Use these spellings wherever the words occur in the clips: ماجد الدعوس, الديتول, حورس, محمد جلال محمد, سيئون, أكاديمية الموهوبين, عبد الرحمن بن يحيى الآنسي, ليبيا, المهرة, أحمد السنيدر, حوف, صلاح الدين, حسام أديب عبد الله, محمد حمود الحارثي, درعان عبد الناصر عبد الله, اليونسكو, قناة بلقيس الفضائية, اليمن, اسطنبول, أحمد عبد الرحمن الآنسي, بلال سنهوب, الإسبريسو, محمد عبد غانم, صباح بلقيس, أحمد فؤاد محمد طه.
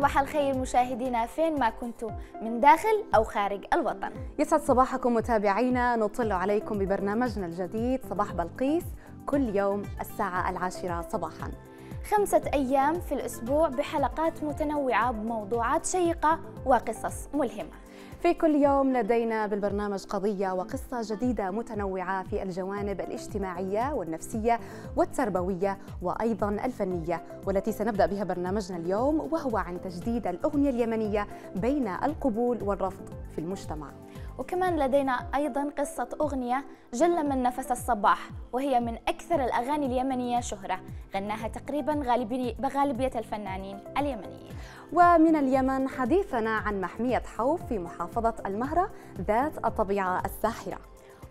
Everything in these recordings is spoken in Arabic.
صباح الخير مشاهدينا فين ما كنتم من داخل أو خارج الوطن. يسعد صباحكم متابعينا، نطل عليكم ببرنامجنا الجديد صباح بلقيس كل يوم الساعة 10 صباحا. 5 أيام في الأسبوع بحلقات متنوعة بموضوعات شيقة وقصص ملهمة. في كل يوم لدينا بالبرنامج قضية وقصة جديدة متنوعة في الجوانب الاجتماعية والنفسية والتربوية وأيضا الفنية، والتي سنبدأ بها برنامجنا اليوم وهو عن تجديد الأغنية اليمنية بين القبول والرفض في المجتمع. وكمان لدينا أيضا قصة أغنية جل من نفس الصباح، وهي من أكثر الأغاني اليمنية شهرة، غناها تقريبا غالبية الفنانين اليمنيين. ومن اليمن حديثنا عن محمية حوف في محافظة المهرة ذات الطبيعة الساحرة.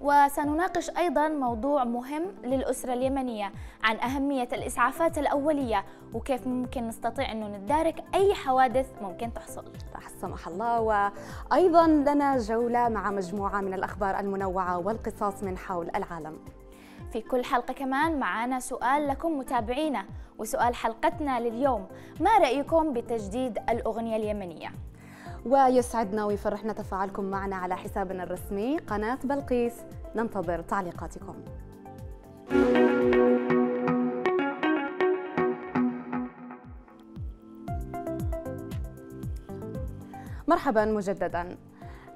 وسنناقش أيضا موضوع مهم للأسرة اليمنية عن أهمية الإسعافات الأولية وكيف ممكن نستطيع أنه نتدارك أي حوادث ممكن تحصل لا سمح الله. وأيضا لنا جولة مع مجموعة من الأخبار المنوعة والقصص من حول العالم. في كل حلقة كمان معانا سؤال لكم متابعينا، وسؤال حلقتنا لليوم: ما رأيكم بتجديد الأغنية اليمنية؟ ويسعدنا ويفرحنا تفاعلكم معنا على حسابنا الرسمي قناة بلقيس، ننتظر تعليقاتكم. مرحبا مجددا،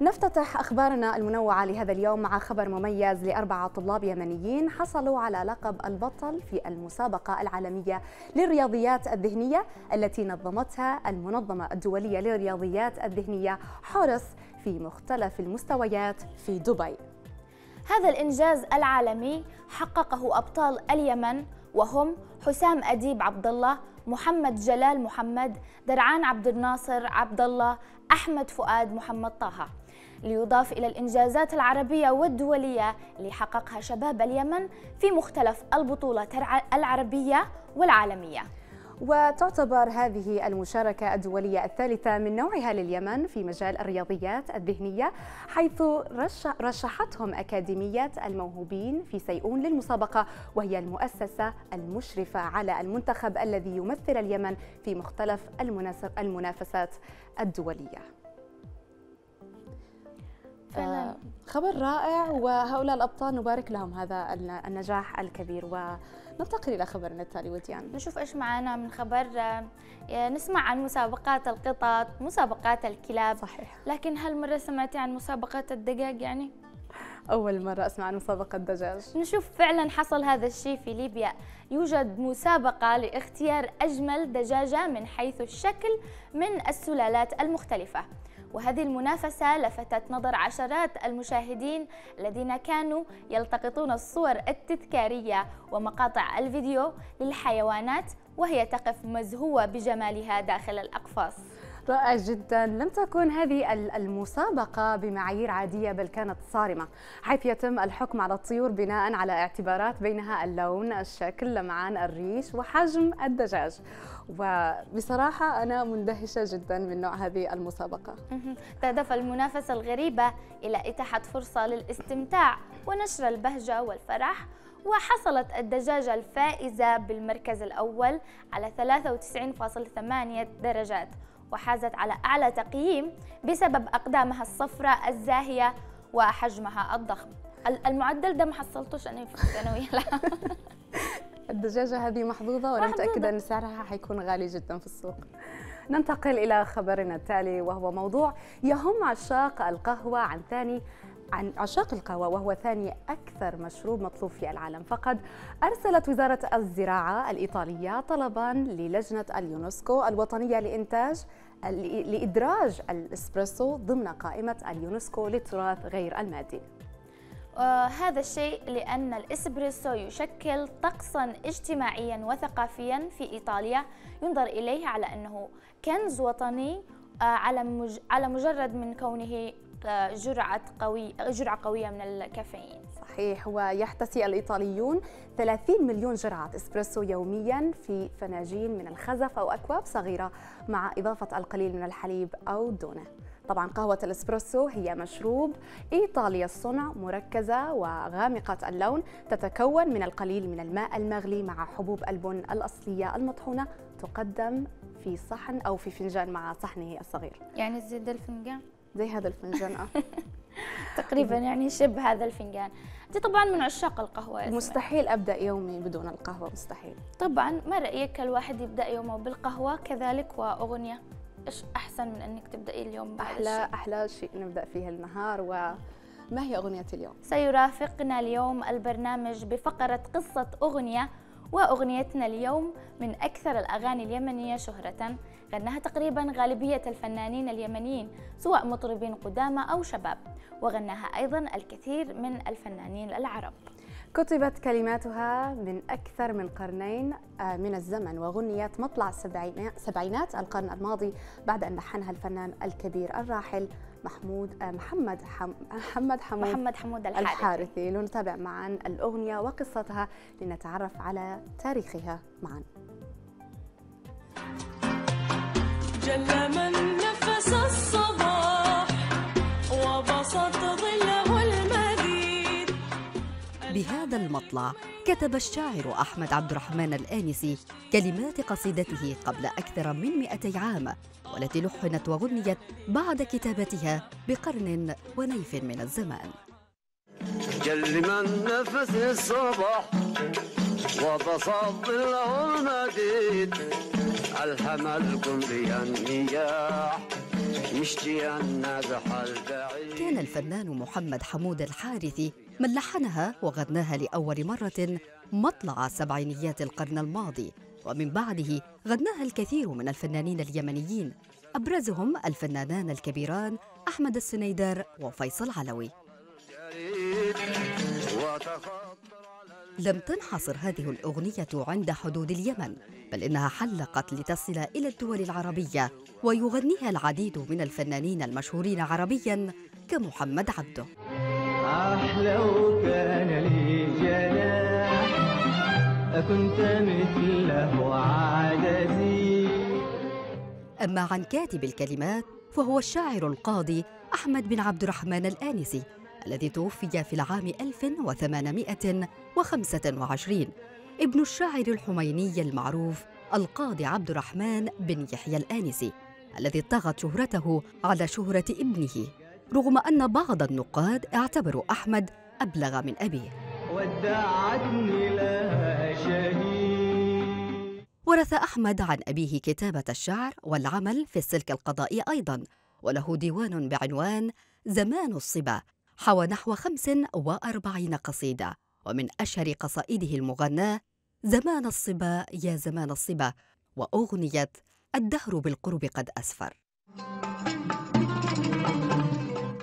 نفتتح أخبارنا المنوعة لهذا اليوم مع خبر مميز ل4 طلاب يمنيين حصلوا على لقب البطل في المسابقة العالمية للرياضيات الذهنية التي نظمتها المنظمة الدولية للرياضيات الذهنية حورس في مختلف المستويات في دبي. هذا الإنجاز العالمي حققه أبطال اليمن وهم حسام أديب عبد الله، محمد جلال محمد، درعان عبد الناصر عبد الله، أحمد فؤاد محمد طه. ليضاف إلى الإنجازات العربية والدولية اللي حققها شباب اليمن في مختلف البطولات العربية والعالمية. وتعتبر هذه المشاركة الدولية الثالثة من نوعها لليمن في مجال الرياضيات الذهنية، حيث رشحتهم أكاديمية الموهوبين في سيئون للمسابقة، وهي المؤسسة المشرفة على المنتخب الذي يمثل اليمن في مختلف المنافسات الدولية. خبر رائع، وهؤلاء الأبطال نبارك لهم هذا النجاح الكبير. وننتقل إلى خبرنا التالي وديان، نشوف إيش معنا من خبر. نسمع عن مسابقات القطط، مسابقات الكلاب، صحيح، لكن هل مرة سمعتي عن مسابقات الدجاج؟ يعني أول مرة أسمع عن مسابقة الدجاج. نشوف فعلا حصل هذا الشيء في ليبيا، يوجد مسابقة لاختيار أجمل دجاجة من حيث الشكل من السلالات المختلفة، وهذه المنافسة لفتت نظر عشرات المشاهدين الذين كانوا يلتقطون الصور التذكارية ومقاطع الفيديو للحيوانات وهي تقف مزهوة بجمالها داخل الأقفاص. رائع جدا. لم تكن هذه المسابقة بمعايير عادية بل كانت صارمة، حيث يتم الحكم على الطيور بناء على اعتبارات بينها اللون، الشكل، لمعان الريش، وحجم الدجاج. وبصراحة أنا مندهشة جدا من نوع هذه المسابقة. تهدف المنافسة الغريبة إلى إتاحة فرصة للاستمتاع ونشر البهجة والفرح، وحصلت الدجاجة الفائزة بالمركز الأول على 93.8 درجات، وحازت على أعلى تقييم بسبب أقدامها الصفراء الزاهية وحجمها الضخم. المعدل ده ما حصلتوش أنا في الثانوية. الدجاجة هذه محظوظة، وأنا متأكدة أن سعرها حيكون غالي جدا في السوق. ننتقل إلى خبرنا التالي وهو موضوع يهم عشاق القهوة عن عشاق القهوة، وهو ثاني أكثر مشروب مطلوب في العالم. فقد أرسلت وزارة الزراعة الإيطالية طلباً للجنة اليونسكو الوطنية لإدراج الإسبريسو ضمن قائمة اليونسكو للتراث غير المادي. هذا الشيء لأن الإسبريسو يشكل طقساً اجتماعياً وثقافياً في إيطاليا، ينظر إليه على أنه كنز وطني على مجرد من كونه جرعة قوية من الكافيين. صحيح، ويحتسي الإيطاليون 30 مليون جرعة إسبريسو يوميا في فناجين من الخزف أو أكواب صغيرة، مع إضافة القليل من الحليب أو الدونة. طبعا قهوة الإسبريسو هي مشروب إيطالي الصنع، مركزة وغامقة اللون، تتكون من القليل من الماء المغلي مع حبوب البن الأصلية المطحونة، تقدم في صحن أو في فنجان مع صحنه الصغير. يعني زي هذا الفنجان؟ زي هذا الفنجان تقريبا يعني شبه هذا الفنجان. أنت طبعا من عشاق القهوة يا مستحيل أبدأ يومي بدون القهوة، مستحيل. طبعا ما رأيك الواحد يبدأ يومه بالقهوة كذلك وأغنية؟ إيش أحسن من أنك تبدأي اليوم بهذا الشيء؟ أحلى شيء نبدأ فيه النهار. وما هي أغنية اليوم؟ سيرافقنا اليوم البرنامج بفقرة قصة أغنية، وأغنيتنا اليوم من أكثر الأغاني اليمنية شهرة غناها تقريباً غالبية الفنانين اليمنيين سواء مطربين قدامى أو شباب، وغناها أيضاً الكثير من الفنانين العرب. كتبت كلماتها من أكثر من قرنين من الزمن، وغنيت مطلع سبعينات القرن الماضي بعد أن لحنها الفنان الكبير الراحل محمد حمود الحارثي. لنتابع معا الأغنية وقصتها لنتعرف على تاريخها معا. جل من نفس الصباح وبسط ظله المديد. بهذا المطلع كتب الشاعر أحمد عبد الرحمن الآنسي كلمات قصيدته قبل أكثر من 200 عام، والتي لحنت وغنيت بعد كتابتها بقرن ونيف من الزمان. جل من نفس الصباح وبسط له المديد، ألهمكم بالنجاح مشتيا نازح البعيد. كان الفنان محمد حمود الحارثي من لحنها وغناها لأول مرة مطلع سبعينيات القرن الماضي، ومن بعده غناها الكثير من الفنانين اليمنيين، أبرزهم الفنانان الكبيران أحمد السنيدر وفيصل علوي. لم تنحصر هذه الأغنية عند حدود اليمن، بل إنها حلقت لتصل إلى الدول العربية، ويغنيها العديد من الفنانين المشهورين عربياً كمحمد عبده. أحلو كان لي جناح أكنت مثله عاجزي. أما عن كاتب الكلمات فهو الشاعر القاضي أحمد بن عبد الرحمن الآنسي الذي توفي في العام 1825، ابن الشاعر الحميني المعروف القاضي عبد الرحمن بن يحيى الآنسي الذي طغت شهرته على شهرة ابنه، رغم أن بعض النقاد اعتبروا أحمد أبلغ من أبيه. ورث أحمد عن أبيه كتابة الشعر والعمل في السلك القضائي أيضاً، وله ديوان بعنوان زمان الصبا حوى نحو 45 قصيدة، ومن أشهر قصائده المغناة زمان الصبا يا زمان الصبا، وأغنية الدهر بالقرب قد أسفر.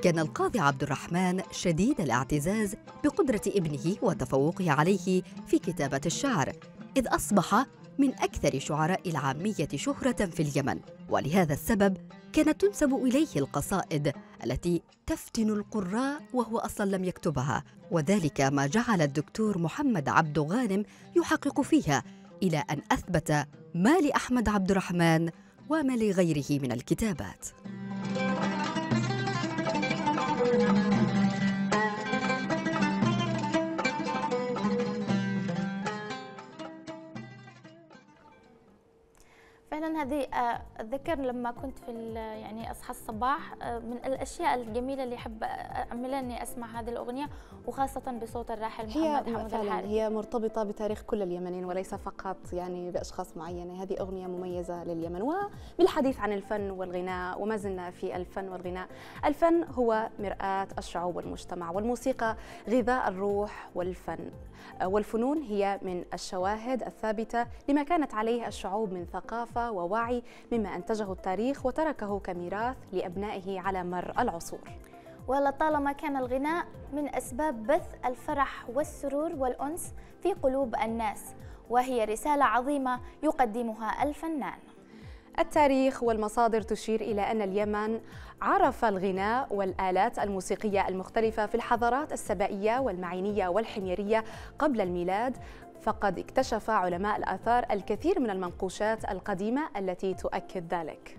كان القاضي عبد الرحمن شديد الاعتزاز بقدرة ابنه وتفوقه عليه في كتابة الشعر، إذ أصبح من أكثر شعراء العامية شهرة في اليمن، ولهذا السبب كانت تنسب إليه القصائد التي تفتن القراء وهو أصلا لم يكتبها، وذلك ما جعل الدكتور محمد عبد غانم يحقق فيها، إلى أن أثبت ما لأحمد عبد الرحمن وما لغيره من الكتابات. فعلا هذه أتذكر لما كنت في يعني أصحى الصباح، من الأشياء الجميلة اللي أحب أعملها إني أسمع هذه الأغنية، وخاصة بصوت الراحل محمد حمود الحارثي. هي مرتبطة بتاريخ كل اليمنيين وليس فقط يعني بأشخاص معينة، هذه أغنية مميزة لليمن. وبالحديث عن الفن والغناء، وما زلنا في الفن والغناء، الفن هو مرآة الشعوب والمجتمع، والموسيقى غذاء الروح، والفن والفنون هي من الشواهد الثابتة لما كانت عليه الشعوب من ثقافة ووعي، مما أنتجه التاريخ وتركه كميراث لأبنائه على مر العصور. ولطالما كان الغناء من أسباب بث الفرح والسرور والأنس في قلوب الناس، وهي رسالة عظيمة يقدمها الفنان. التاريخ والمصادر تشير إلى أن اليمن عرف الغناء والآلات الموسيقية المختلفة في الحضارات السبائية والمعينية والحميرية قبل الميلاد، فقد اكتشف علماء الآثار الكثير من المنقوشات القديمة التي تؤكد ذلك.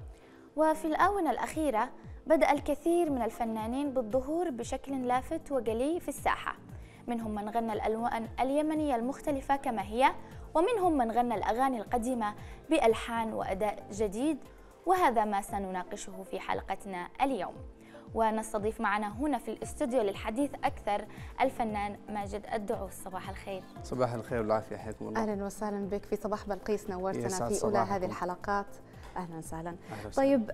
وفي الآونة الأخيرة بدأ الكثير من الفنانين بالظهور بشكل لافت وجلي في الساحة، منهم من غنى الألوان اليمنية المختلفة كما هي، ومنهم من غنى الأغاني القديمة بألحان وأداء جديد، وهذا ما سنناقشه في حلقتنا اليوم. ونستضيف معنا هنا في الاستوديو للحديث أكثر الفنان ماجد الدعوس. صباح الخير. صباح الخير والعافية، حياكم الله. أهلا وسهلا بك في صباح بلقيس، نورتنا في أولى هذه الحلقات. أهلا وسهلا. طيب،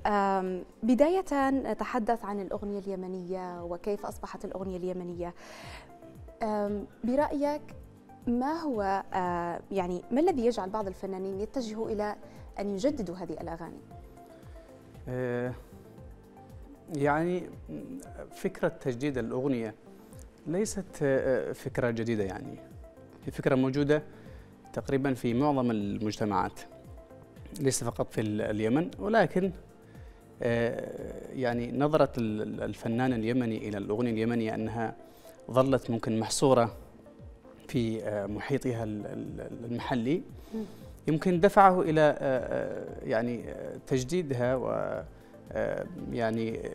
بداية نتحدث عن الأغنية اليمنية وكيف أصبحت الأغنية اليمنية. برأيك ما هو يعني ما الذي يجعل بعض الفنانين يتجهوا إلى أن يجددوا هذه الأغاني؟ يعني فكرة تجديد الأغنية ليست فكرة جديدة، يعني هي فكرة موجودة تقريبا في معظم المجتمعات، ليس فقط في اليمن، ولكن يعني نظرة الفنان اليمني إلى الأغنية اليمنية أنها ظلت ممكن محصورة في محيطها المحلي، يمكن دفعه إلى يعني تجديدها و يعني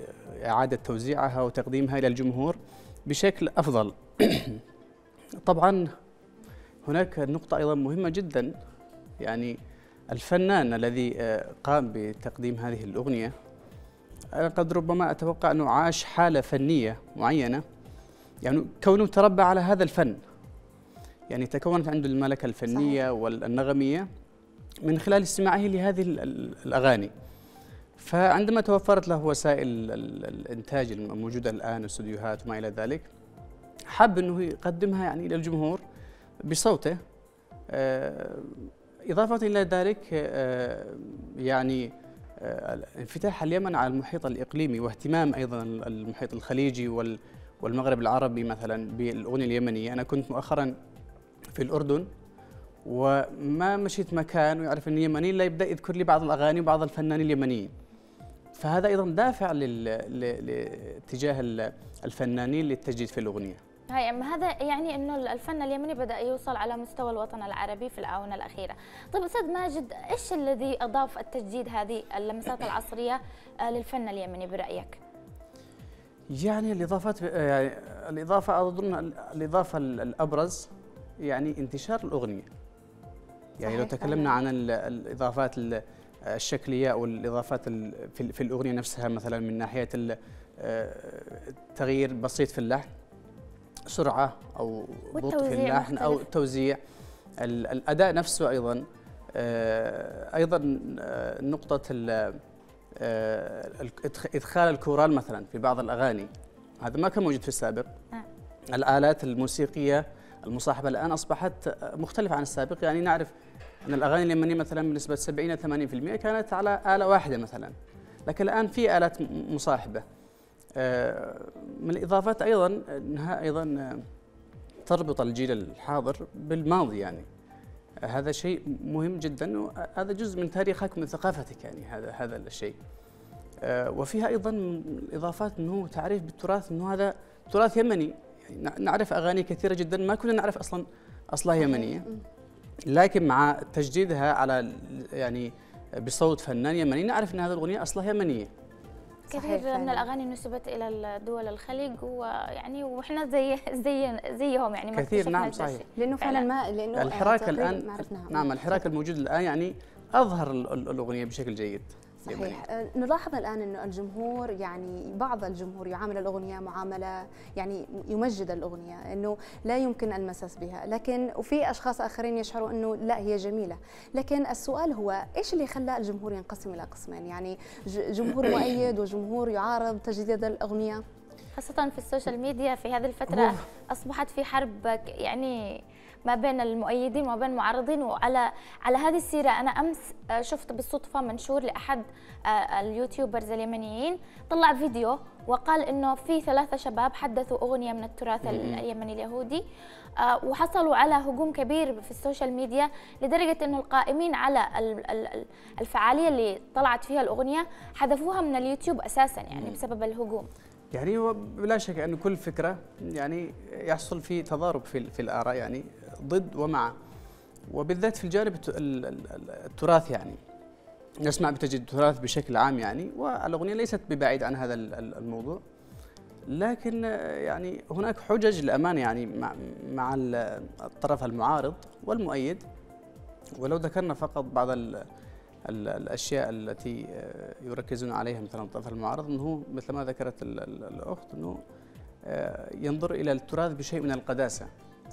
إعادة توزيعها وتقديمها إلى الجمهور بشكل أفضل. طبعا هناك نقطة أيضا مهمة جدا، يعني الفنان الذي قام بتقديم هذه الأغنية قد ربما أتوقع أنه عاش حالة فنية معينة، يعني كونه تربى على هذا الفن، يعني تكونت عنده الملكة الفنية والنغمية من خلال استماعه لهذه الأغاني. فعندما توفرت له وسائل الإنتاج الموجودة الآن والاستوديوهات وما إلى ذلك، حب أنه يقدمها يعني إلى الجمهور بصوته. إضافة إلى ذلك يعني انفتاح اليمن على المحيط الإقليمي واهتمام أيضا المحيط الخليجي والمغرب العربي مثلا بالأغنية اليمنية. أنا كنت مؤخرا في الأردن وما مشيت مكان ويعرف أني يمني لا يبدأ يذكر لي بعض الأغاني وبعض الفنانين اليمنيين، فهذا أيضا دافع لاتجاه الفنانين للتجديد في الأغنية. هذا يعني أنه الفن اليمني بدأ يوصل على مستوى الوطن العربي في الآونة الأخيرة. طيب أستاذ ماجد، إيش الذي أضاف التجديد هذه اللمسات العصرية للفن اليمني برأيك؟ يعني الإضافة أظن الإضافة الأبرز يعني انتشار الأغنية. يعني لو تكلمنا عن الإضافات الشكلية أو الإضافات في الأغنية نفسها، مثلا من ناحية تغيير بسيط في اللحن، سرعة أو بطء في اللحن أو التوزيع، الأداء نفسه أيضا. نقطة إدخال الكورال مثلا في بعض الأغاني، هذا ما كان موجود في السابق. الآلات الموسيقية المصاحبة الآن أصبحت مختلفة عن السابق، يعني نعرف أن الأغاني اليمنية مثلا بنسبة 70 إلى 80% كانت على آلة واحدة مثلا، لكن الآن في آلات مصاحبة. من الإضافات أيضا أنها أيضا تربط الجيل الحاضر بالماضي، يعني هذا شيء مهم جدا، وهذا جزء من تاريخك ومن ثقافتك، يعني هذا الشيء. وفيها أيضا الإضافات أنه تعريف بالتراث، أنه هذا تراث يمني، نعرف أغاني كثيرة جدا ما كنا نعرف أصلها يمنية، لكن مع تجديدها على يعني بصوت فنان يمني نعرف أن هذه الأغنية أصلها يمنية. كثير من الأغاني نسبت إلى دول الخليج، ويعني وإحنا زيهم يعني ما كثير. نعم صحيح، لأنه فعلا ما لأنه الحراك الآن نعم الحراك الموجود الآن يعني أظهر الأغنية بشكل جيد. صحيح. نلاحظ الآن أن الجمهور يعني بعض الجمهور يعامل الأغنية معاملة يعني يمجد الأغنية، أنه لا يمكن المساس بها، لكن وفي أشخاص آخرين يشعروا أنه لا هي جميلة. لكن السؤال هو إيش اللي خلى الجمهور ينقسم إلى قسمين، يعني جمهور مؤيد وجمهور يعارض تجديد الأغنية؟ خاصة في السوشيال ميديا في هذه الفترة أصبحت في حرب يعني ما بين المؤيدين وما بين المعارضين. وعلى هذه السيرة أنا أمس شفت بالصدفة منشور لأحد اليوتيوبرز اليمنيين، طلع فيديو وقال إنه في 3 شباب حدثوا أغنية من التراث اليمني اليهودي، وحصلوا على هجوم كبير في السوشيال ميديا، لدرجة إنه القائمين على الفعالية اللي طلعت فيها الأغنية حذفوها من اليوتيوب أساساً يعني بسبب الهجوم. يعني بلا شك أن كل فكرة يعني يحصل في تضارب في الآراء، يعني ضد ومع، وبالذات في الجانب التراث، يعني نسمع بتجديد التراث بشكل عام يعني، والأغنية ليست ببعيد عن هذا الموضوع، لكن يعني هناك حجج للأمانة يعني مع الطرف المعارض والمؤيد ولو ذكرنا فقط بعض الأشياء التي يركزون عليها مثلا الطرف المعارض، أنه مثل ما ذكرت الأخت أنه ينظر إلى التراث بشيء من القداسة.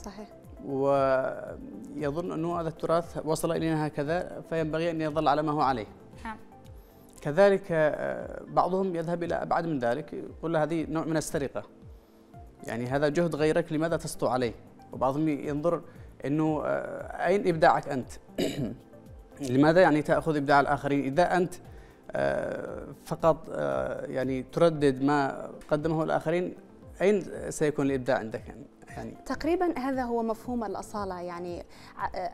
صحيح. ويظن أنه هذا التراث وصل إلينا هكذا فينبغي أن يظل على ما هو عليه. نعم. كذلك بعضهم يذهب إلى أبعد من ذلك، يقول هذه نوع من السرقة، يعني هذا جهد غيرك لماذا تسطو عليه. وبعضهم ينظر أنه أين إبداعك أنت؟ لماذا يعني تأخذ إبداع الآخرين إذا أنت فقط يعني تردد ما قدمه الآخرين؟ أين سيكون الإبداع عندك يعني؟ تقريبا هذا هو مفهوم الأصالة. يعني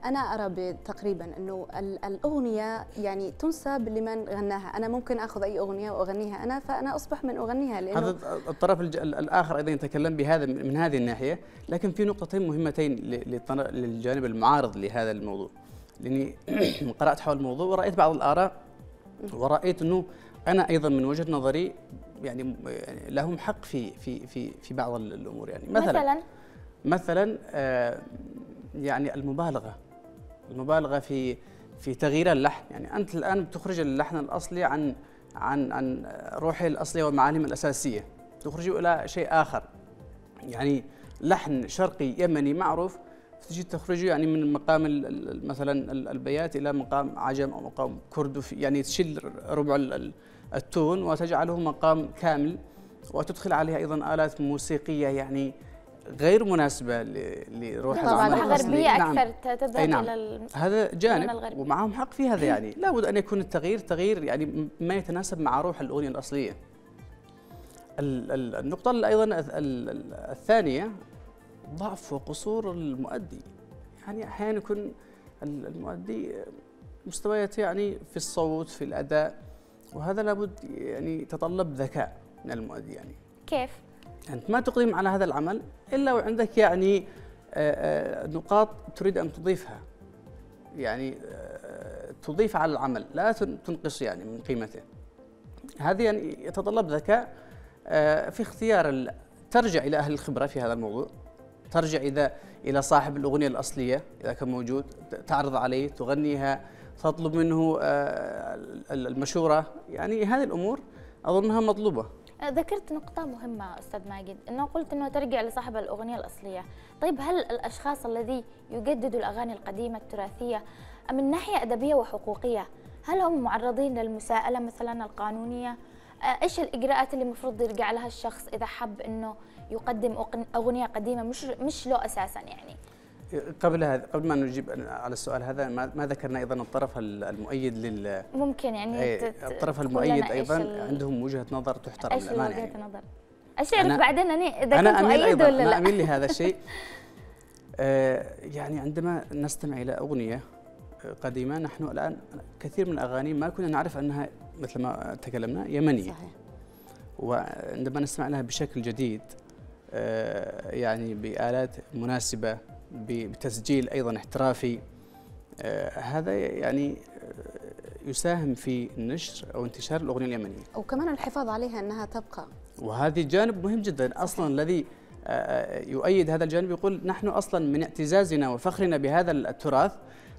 أنا أرى تقريبا أنه الأغنية يعني تنسب لمن غناها. أنا ممكن أخذ أي أغنية وأغنيها أنا، فأنا أصبح من أغنيها. لأنه هذا الطرف الآخر أيضا يتكلم بهذا من هذه الناحية. لكن في نقطتين مهمتين للجانب المعارض لهذا الموضوع، لأني قرأت حول الموضوع ورأيت بعض الآراء، ورأيت أنه أنا أيضا من وجهة نظري يعني لهم حق في في في في بعض الأمور. يعني مثلا يعني المبالغة في تغيير اللحن. يعني أنت الآن بتخرج اللحن الأصلي عن روحه الأصلية ومعالمه الأساسية، تخرجه إلى شيء آخر. يعني لحن شرقي يمني معروف تجي تخرجه يعني من مقام مثلا البيات الى مقام عجم او مقام كرد، يعني تشيل ربع التون وتجعله مقام كامل، وتدخل عليه ايضا الات موسيقيه يعني غير مناسبه لروح العمل الغربيه اكثر. تذهب الى هذا جانب، ومعهم حق في هذا. يعني لابد ان يكون التغيير يعني ما يتناسب مع روح الاغنيه الاصليه. النقطه ايضا الثانيه ضعف وقصور المؤدي. يعني أحيانا يكون المؤدي مستوياته يعني في الصوت في الأداء، وهذا لابد يعني يتطلب ذكاء من المؤدي. يعني كيف؟ أنت ما تقدم على هذا العمل إلا وعندك يعني نقاط تريد أن تضيفها، يعني تضيف على العمل لا تنقص يعني من قيمته. هذا يعني يتطلب ذكاء في اختيار. ترجع إلى أهل الخبرة في هذا الموضوع، ترجع إلى صاحب الأغنية الأصلية إذا كان موجود، تعرض عليه، تغنيها، تطلب منه المشورة. يعني هذه الأمور أظنها مطلوبة. ذكرت نقطة مهمة أستاذ ماجد، أنه قلت أنه ترجع لصاحب الأغنية الأصلية. طيب هل الأشخاص الذي يجددوا الأغاني القديمة التراثية من ناحية أدبية وحقوقية هل هم معرضين للمساءلة مثلا القانونية؟ إيش الإجراءات اللي المفروض يرجع لها الشخص إذا حب أنه يقدم أغنية قديمة مش له أساساً؟ يعني قبل ما نجيب على السؤال هذا، ما ذكرنا أيضاً الطرف المؤيد ممكن يعني الطرف المؤيد أيضاً عندهم وجهة نظر تحترم. إيش وجهة يعني نظر؟ أشعرك بعدين أنا مؤيد ولا لا؟ أنا أميل لهذا الشيء. يعني عندما نستمع إلى أغنية قديمة، نحن الآن كثير من الأغاني ما كنا نعرف أنها مثل ما تكلمنا يمنية. صحيح. وعندما نسمع لها بشكل جديد يعني بآلات مناسبة بتسجيل أيضا احترافي، هذا يعني يساهم في نشر أو انتشار الأغنية اليمنية، وكمان الحفاظ عليها أنها تبقى. وهذا جانب مهم جدا أصلا. الذي يؤيد هذا الجانب يقول نحن أصلا من اعتزازنا وفخرنا بهذا التراث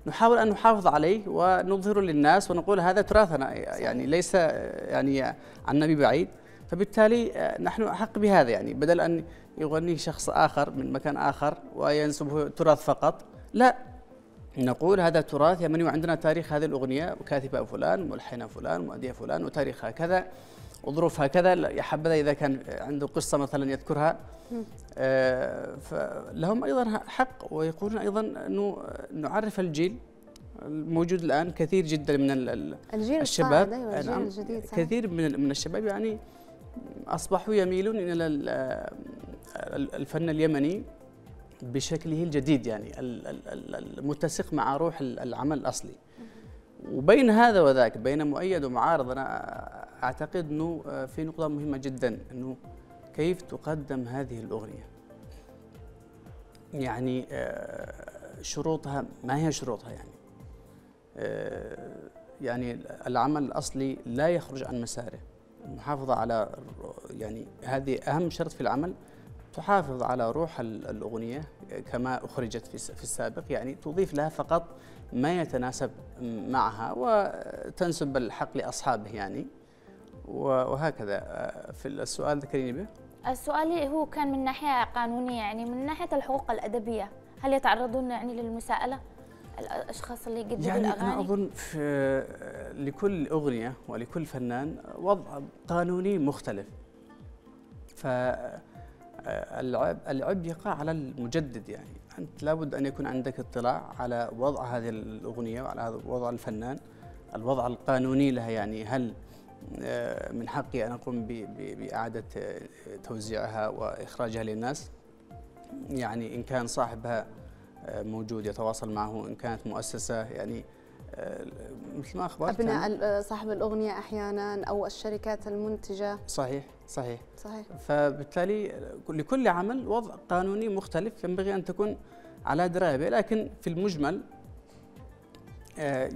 نحاول أن نحافظ عليه ونظهره للناس ونقول هذا تراثنا، يعني ليس يعني عنا ببعيد، فبالتالي نحن أحق بهذا. يعني بدل أن يغني شخص آخر من مكان آخر وينسبه تراث فقط، لا، نقول هذا تراث يمني وعندنا تاريخ هذه الأغنية وكاتبة فلان، ملحنة فلان، مؤدية فلان، وتاريخها كذا وظروفها كذا. يا حبذا إذا كان عنده قصة مثلا يذكرها. فلهم أيضا حق. ويقولون أيضا أنه نعرف الجيل الموجود الآن. كثير جدا من الشباب، الجيل الجديد كثير من الشباب يعني أصبحوا يميلون إلى الفن اليمني بشكله الجديد، يعني المتسق مع روح العمل الأصلي. وبين هذا وذاك، بين مؤيد ومعارض، أنا أعتقد أنه في نقطة مهمة جدا، أنه كيف تقدم هذه الأغنية؟ يعني شروطها، ما هي شروطها؟ يعني العمل الأصلي لا يخرج عن مساره، المحافظة على يعني هذه أهم شرط في العمل، تحافظ على روح الأغنية كما أخرجت في السابق، يعني تضيف لها فقط ما يتناسب معها وتنسب الحق لأصحابه يعني، وهكذا. في السؤال ذكريني به. السؤال هو كان من ناحية قانونية، يعني من ناحية الحقوق الأدبية، هل يتعرضون يعني للمساءلة الأشخاص اللي يقدموا يعني الأغاني؟ أنا أظن لكل أغنية ولكل فنان وضع قانوني مختلف، فالعب يقع على المجدد، يعني أنت لابد أن يكون عندك اطلاع على وضع هذه الأغنية وعلى وضع الفنان، الوضع القانوني لها، يعني هل من حقي أن أقوم بإعادة توزيعها وإخراجها للناس، يعني إن كان صاحبها موجود يتواصل معه، إن كانت مؤسسة، يعني مثل ما أخبرت أبناء صاحب الأغنية أحياناً أو الشركات المنتجة. صحيح. فبالتالي لكل عمل وضع قانوني مختلف ينبغي أن تكون على دراية به، لكن في المجمل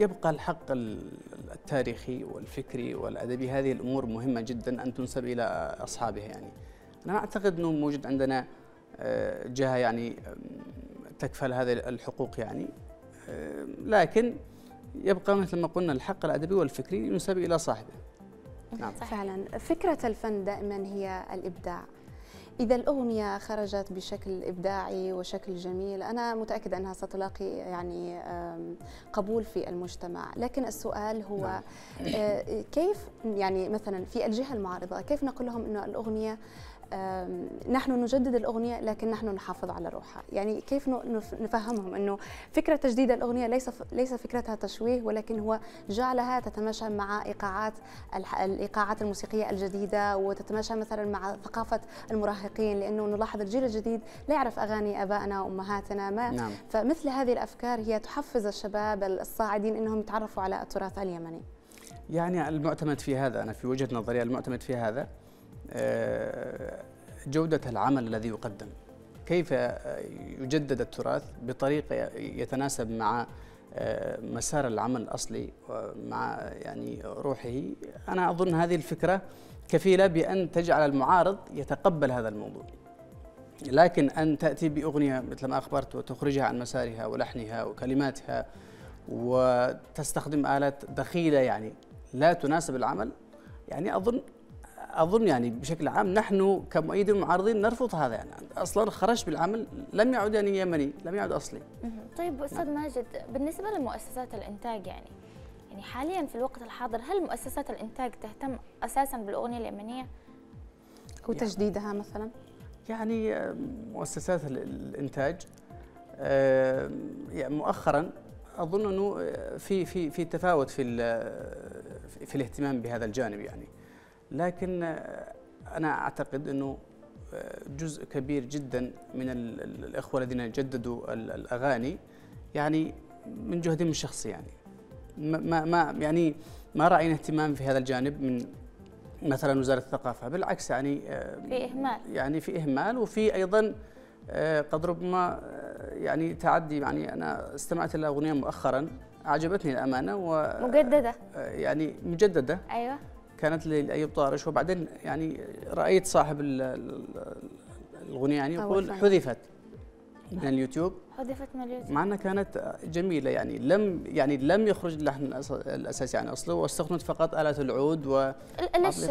يبقى الحق التاريخي والفكري والأدبي. هذه الأمور مهمة جداً أن تنسب إلى أصحابها، يعني أنا ما أعتقد أنه موجود عندنا جهة يعني تكفل هذه الحقوق يعني، لكن يبقى مثل ما قلنا الحق الأدبي والفكري ينسب إلى صاحبه. نعم فعلا. فكرة الفن دائما هي الإبداع، إذا الأغنية خرجت بشكل إبداعي وشكل جميل أنا متأكدة أنها ستلاقي يعني قبول في المجتمع، لكن السؤال هو كيف يعني مثلا في الجهة المعارضة كيف نقول لهم أن الأغنية نحن نجدد الأغنية لكن نحن نحافظ على روحها، يعني كيف نفهمهم أنه فكرة تجديد الأغنية ليس فكرتها تشويه، ولكن هو جعلها تتماشى مع الإيقاعات الموسيقية الجديدة وتتماشى مثلا مع ثقافة المراهقين، لأنه نلاحظ الجيل الجديد لا يعرف أغاني آبائنا وأمهاتنا نعم. فمثل هذه الأفكار هي تحفز الشباب الصاعدين أنهم يتعرفوا على التراث اليمني. يعني المعتمد في هذا، أنا في وجهة نظري المعتمد في هذا جودة العمل الذي يقدم، كيف يجدد التراث بطريقة يتناسب مع مسار العمل الأصلي ومع يعني روحه. أنا أظن هذه الفكرة كفيلة بأن تجعل المعارض يتقبل هذا الموضوع، لكن أن تأتي بأغنية مثل ما أخبرت وتخرجها عن مسارها ولحنها وكلماتها وتستخدم آلات دخيلة يعني لا تناسب العمل، يعني أظن يعني بشكل عام نحن كمؤيدين ومعارضين نرفض هذا، يعني أصلاً خرج بالعمل لم يعد يعني يمني، لم يعد أصلي. طيب أستاذ ماجد، بالنسبة لمؤسسات الإنتاج يعني حالياً في الوقت الحاضر هل مؤسسات الإنتاج تهتم أساساً بالأغنية اليمنية أو تجديدها مثلاً؟ يعني مؤسسات الإنتاج يعني مؤخراً أظن أنه في تفاوت في الاهتمام بهذا الجانب يعني، لكن أنا أعتقد أنه جزء كبير جدا من الإخوة الذين جددوا الأغاني يعني من جهدهم الشخصي، يعني ما رأينا اهتمام في هذا الجانب من مثلا وزارة الثقافة، بالعكس يعني في إهمال، وفي أيضا قد ربما يعني تعدي. يعني أنا استمعت إلى أغنية مؤخرا أعجبتني الأمانة مجددة، يعني مجددة أيوه، كانت لأيوب طارش، وبعدين يعني رأيت صاحب الأغنية يعني يقول حذفت من اليوتيوب، مع أنها كانت جميلة، يعني لم يخرج اللحن الأساسي يعني أصله، واستخدمت فقط آلات العود. و ليش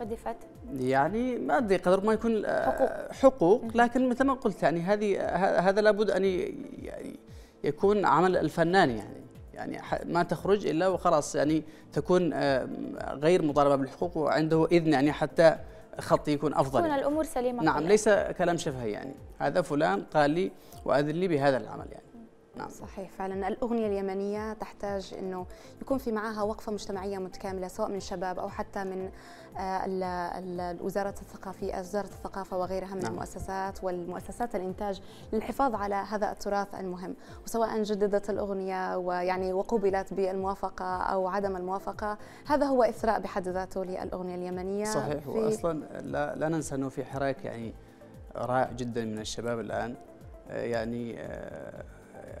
حذفت؟ يعني ما أدري، قدر ما يكون حقوق، لكن مثل ما قلت يعني هذا لابد أن يعني يكون عمل الفنان، يعني ما تخرج إلا وخلاص يعني تكون غير مطالبة بالحقوق وعنده إذن يعني حتى خطي يكون أفضل، تكون الأمور سليمة. نعم ليس كلام شفهي، يعني هذا فلان قال لي وأذن لي بهذا العمل يعني. نعم صحيح فعلا، الأغنية اليمنية تحتاج أنه يكون في معها وقفة مجتمعية متكاملة، سواء من شباب أو حتى من وزارة الثقافة وغيرها من المؤسسات والمؤسسات الإنتاج للحفاظ على هذا التراث المهم، وسواء جددت الأغنية ويعني وقوبلت بالموافقة أو عدم الموافقة، هذا هو إثراء بحد ذاته للأغنية اليمنية. صحيح، وأصلا لا ننسى أنه في حراك يعني رائع جدا من الشباب الآن، يعني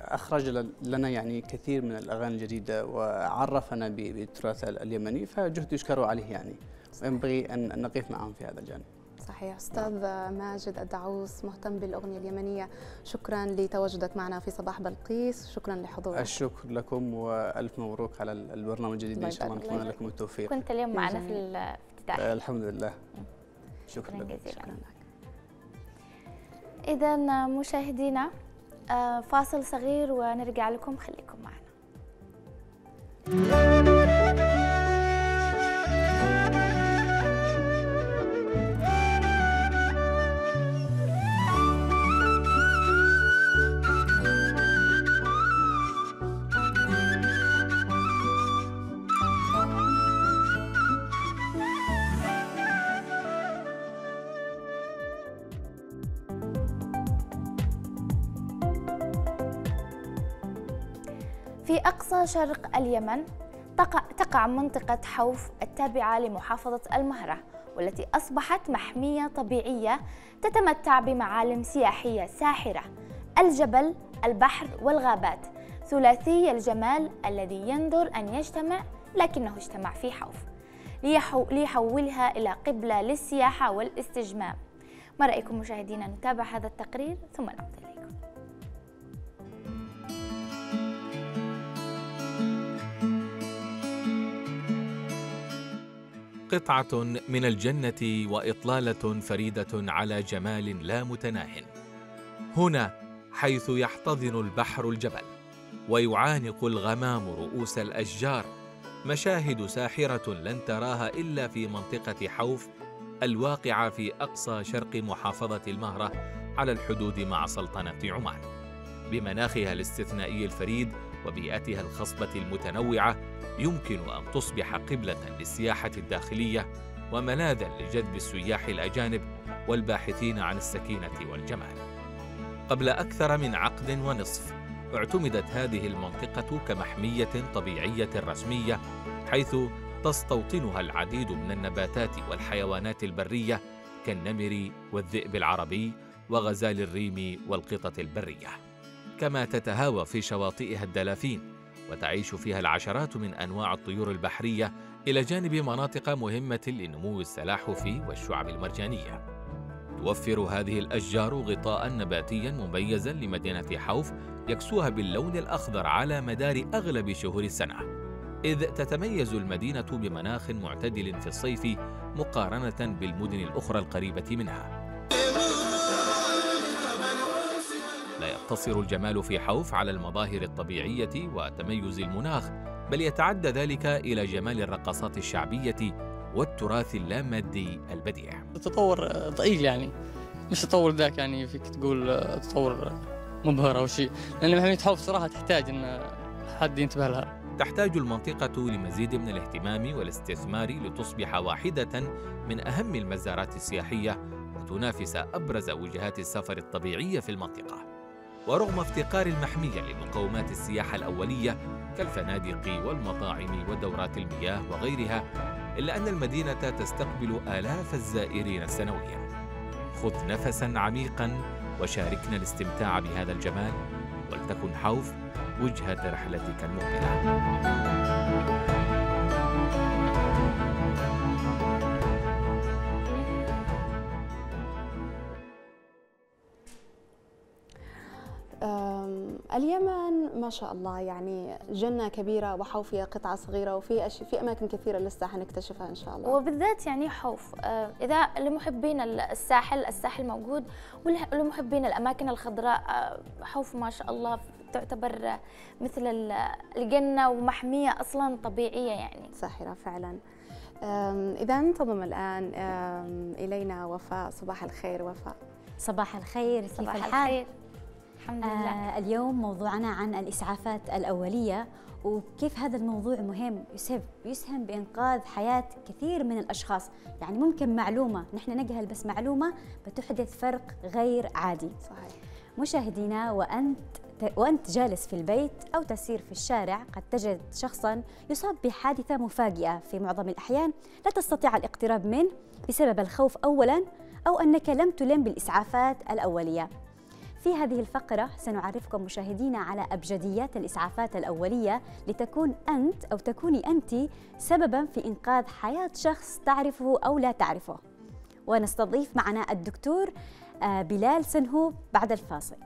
أخرج لنا يعني كثير من الأغاني الجديدة وعرفنا بالتراث اليمني، فجهد يشكر عليه يعني، وينبغي أن نقف معهم في هذا الجانب. صحيح. أستاذ ماجد الدعوس مهتم بالأغنية اليمنية، شكرا لتواجدك معنا في صباح بلقيس، شكرا لحضورك. الشكر لكم وألف مبروك على البرنامج الجديد، إن شاء الله نتمنى لكم التوفيق. كنت اليوم معنا في الافتتاح. الحمد لله، شكرا جزيلا. إذا مشاهدينا فاصل صغير ونرجع لكم، خليكم معنا. في أقصى شرق اليمن تقع منطقة حوف التابعة لمحافظة المهرة، والتي أصبحت محمية طبيعية تتمتع بمعالم سياحية ساحرة: الجبل، البحر، والغابات، ثلاثي الجمال الذي يندر أن يجتمع لكنه اجتمع في حوف ليحولها إلى قبلة للسياحة والاستجمام. ما رأيكم مشاهدينا نتابع هذا التقرير ثم نعود إليكم. قطعة من الجنة وإطلالة فريدة على جمال لا متناهٍ. هنا حيث يحتضن البحر الجبل ويعانق الغمام رؤوس الأشجار، مشاهد ساحرة لن تراها إلا في منطقة حوف الواقعة في أقصى شرق محافظة المهرة على الحدود مع سلطنة عمان، بمناخها الاستثنائي الفريد وبيئتها الخصبة المتنوعة، يمكن أن تصبح قبلة للسياحة الداخلية وملاذا لجذب السياح الأجانب والباحثين عن السكينة والجمال. قبل أكثر من عقد ونصف اعتمدت هذه المنطقة كمحمية طبيعية رسمية، حيث تستوطنها العديد من النباتات والحيوانات البرية كالنمر والذئب العربي وغزال الريم والقطط البرية، كما تتهاوى في شواطئها الدلافين وتعيش فيها العشرات من أنواع الطيور البحرية، إلى جانب مناطق مهمة لنمو السلاحف والشعب المرجانية. توفر هذه الأشجار غطاء نباتيا مميزا لمدينة حوف يكسوها باللون الأخضر على مدار أغلب شهور السنة، إذ تتميز المدينة بمناخ معتدل في الصيف مقارنة بالمدن الأخرى القريبة منها. لا يقتصر الجمال في حوف على المظاهر الطبيعية وتميز المناخ، بل يتعدى ذلك إلى جمال الرقصات الشعبية والتراث اللامادي البديع. تطور ضئيل، يعني مش تطور ذاك يعني فيك تقول تطور مبهر أو شيء، لأن محمية حوف صراحة تحتاج أن حد ينتبه لها. تحتاج المنطقة لمزيد من الاهتمام والاستثمار لتصبح واحدة من أهم المزارات السياحية وتنافس أبرز وجهات السفر الطبيعية في المنطقة. ورغم افتقار المحمية لمقومات السياحة الأولية كالفنادق والمطاعم ودورات المياه وغيرها، إلا أن المدينة تستقبل آلاف الزائرين سنوياً. خذ نفساً عميقاً وشاركنا الاستمتاع بهذا الجمال، ولتكن حوف وجهة رحلتك المقبلة. اليمن ما شاء الله يعني جنة كبيرة وحوفية قطعة صغيرة، وفي في أماكن كثيرة لسه حنكتشفها إن شاء الله، وبالذات يعني حوف. إذا لمحبين الساحل موجود، ولمحبين الأماكن الخضراء حوف ما شاء الله تعتبر مثل الجنة ومحمية أصلا طبيعية يعني ساحرة فعلا. إذا انتظم الآن إلينا وفاء. صباح الخير وفاء. صباح الخير، كيف الحال؟ الخير. الحمد لله. اليوم موضوعنا عن الإسعافات الأولية، وكيف هذا الموضوع مهم يسهم بإنقاذ حياة كثير من الأشخاص. يعني ممكن معلومة نحن نجهل، بس معلومة بتحدث فرق غير عادي. صحيح. مشاهدينا، وأنت جالس في البيت أو تسير في الشارع، قد تجد شخصاً يصاب بحادثة مفاجئة في معظم الأحيان لا تستطيع الاقتراب منه بسبب الخوف أولاً، أو أنك لم تلم بالإسعافات الأولية. في هذه الفقرة سنعرفكم مشاهدينا على أبجديات الإسعافات الأولية لتكون أنت أو تكوني أنت سبباً في إنقاذ حياة شخص تعرفه أو لا تعرفه. ونستضيف معنا الدكتور بلال سنهوب بعد الفاصل.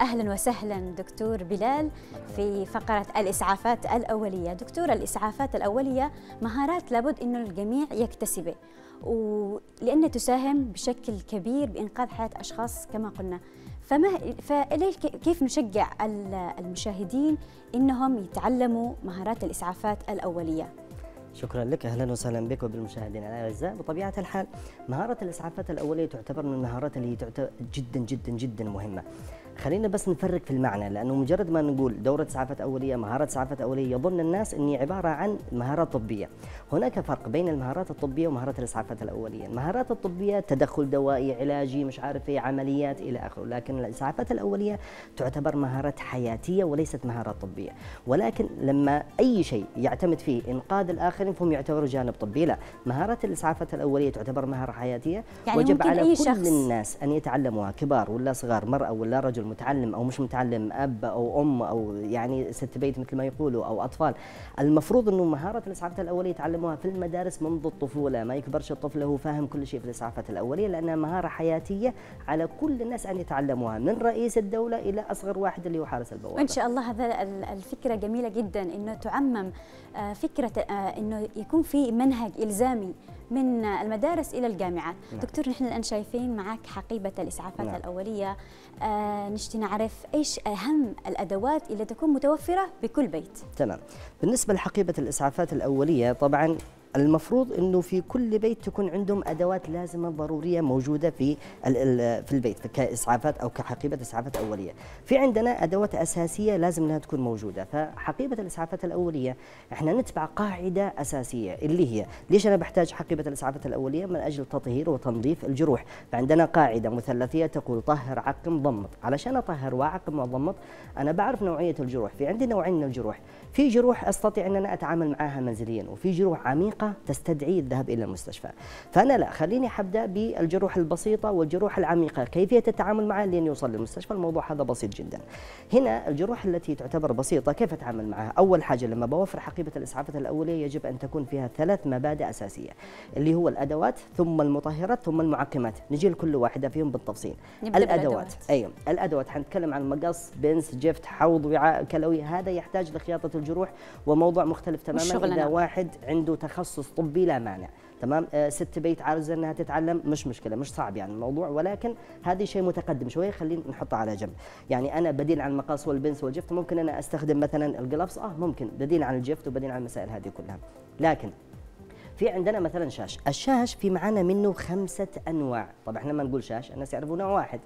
أهلا وسهلا دكتور بلال في فقرة الإسعافات الأولية. دكتور، الإسعافات الأولية مهارات لابد أنه الجميع يكتسبه، ولأنها تساهم بشكل كبير بإنقاذ حياة أشخاص كما قلنا. كيف نشجع المشاهدين أنهم يتعلموا مهارات الإسعافات الأولية؟ شكرا لك، اهلا وسهلا بك وبالمشاهدين الاعزاء. بطبيعه الحال مهاره الاسعافات الاوليه تعتبر من المهارات اللي تعتبر جدا جدا جدا مهمه. خلينا بس نفرق في المعنى، لانه مجرد ما نقول دوره اسعافات اوليه مهاره اسعافات اوليه يظن الناس اني عباره عن مهارات طبيه. هناك فرق بين المهارات الطبيه ومهارات الاسعافات الاوليه. المهارات الطبيه تدخل دوائي، علاجي، مش عارف ايه، عمليات الى اخره، لكن الاسعافات الاوليه تعتبر مهارات حياتيه وليست مهارات طبيه. ولكن لما اي شيء يعتمد فيه انقاذ الاخرين فهم يعتبروا جانب طبي، لا، مهارات الاسعافات الاوليه تعتبر مهاره حياتيه، يعني وجب على كل الناس ان يتعلموها، كبار ولا صغار، مرأة ولا رجل، متعلم او مش متعلم، اب او ام او يعني ست بيت مثل ما يقولوا او اطفال. المفروض انه مهاره الاسعافات الاوليه يتعلموها في المدارس منذ الطفوله، ما يكبرش الطفل هو فاهم كل شيء في الاسعافات الاوليه، لانها مهاره حياتيه على كل الناس ان يتعلموها، من رئيس الدوله الى اصغر واحد اللي هو حارس البوابه. ان شاء الله. هذا الفكره جميله جدا، انه تعمم فكره انه يكون في منهج الزامي من المدارس إلى الجامعات. نعم. دكتور، نحن الآن شايفين معك حقيبة الإسعافات. نعم. الأولية. نشتي نعرف إيش أهم الأدوات اللي تكون متوفرة بكل بيت. تمام. بالنسبة لحقيبة الإسعافات الأولية، طبعاً المفروض انه في كل بيت تكون عندهم ادوات لازمه ضروريه موجوده في البيت كاسعافات او كحقيبه اسعافات اوليه. في عندنا ادوات اساسيه لازم انها تكون موجوده، فحقيبه الاسعافات الاوليه احنا نتبع قاعده اساسيه اللي هي ليش انا بحتاج حقيبه الاسعافات الاوليه؟ من اجل تطهير وتنظيف الجروح، فعندنا قاعده مثلثيه تقول طهر عقم ضمط. علشان اطهر واعقم واضمط انا بعرف نوعيه الجروح، في عندي نوعين من الجروح، في جروح استطيع ان انا اتعامل معاها منزليا، وفي جروح عميقه تستدعي الذهاب إلى المستشفى. فأنا لا، خليني أبدأ بالجروح البسيطة والجروح العميقة، كيفية التعامل معها لين يوصل للمستشفى. الموضوع هذا بسيط جدا. هنا الجروح التي تعتبر بسيطة كيف أتعامل معها؟ أول حاجة لما بوفر حقيبة الإسعافات الأولية يجب أن تكون فيها ثلاث مبادئ أساسية، اللي هو الأدوات ثم المطهرات ثم المعقمات. نجي لكل واحدة فيهم بالتفصيل. الأدوات، أيوة الأدوات، حنتكلم عن مقص، بنس، جفت، حوض، وعاء كلوي. هذا يحتاج لخياطة الجروح، وموضوع مختلف تماما إذا واحد عنده تخصص طبي لا مانع. تمام. ست بيت عاوزه انها تتعلم، مش مشكله، مش صعب يعني الموضوع، ولكن هذا شيء متقدم شويه، خلينا نحطه على جنب. يعني انا بديل عن المقاص والبنس والجفت ممكن انا استخدم مثلا الجلافز، ممكن بديل عن الجفت وبديل عن المسائل هذه كلها. لكن في عندنا مثلا شاش، الشاش في معنا منه 5 انواع، طبعا احنا ما نقول شاش، الناس يعرفوا نوع واحد،